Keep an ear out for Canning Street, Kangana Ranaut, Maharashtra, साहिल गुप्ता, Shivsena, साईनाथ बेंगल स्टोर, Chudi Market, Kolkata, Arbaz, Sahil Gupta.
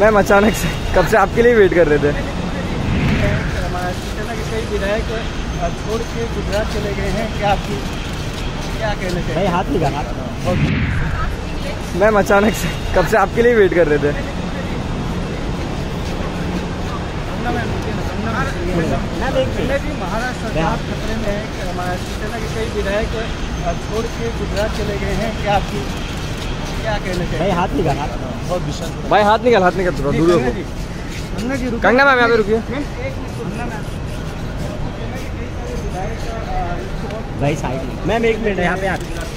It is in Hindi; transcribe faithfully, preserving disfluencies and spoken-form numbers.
मैम अचानक से, कब से आपके लिए वेट कर रहे थे। कई विधायक छोड़ के गुजरात चले गए हैं, क्या आपकी क्या कहना चाहिए। हाथ निकाला। मैम अचानक से, कब से आपके लिए वेट कर रहे थे। महाराष्ट्र सरकार खतरे में है, शिवसेना के कई विधायक छोड़ के गुजरात चले गए हैं, क्या आपकी क्या कहना चाहिए। भाई हाथ निकाल, बहुत विश्वास। भाई हाथ निकाल, हाथ निकाल, दूर रखो। कंगना जी, कंगना मैम यहाँ पे रुकिए। भाई साइड मैम, एक मिनट यहाँ पे आते।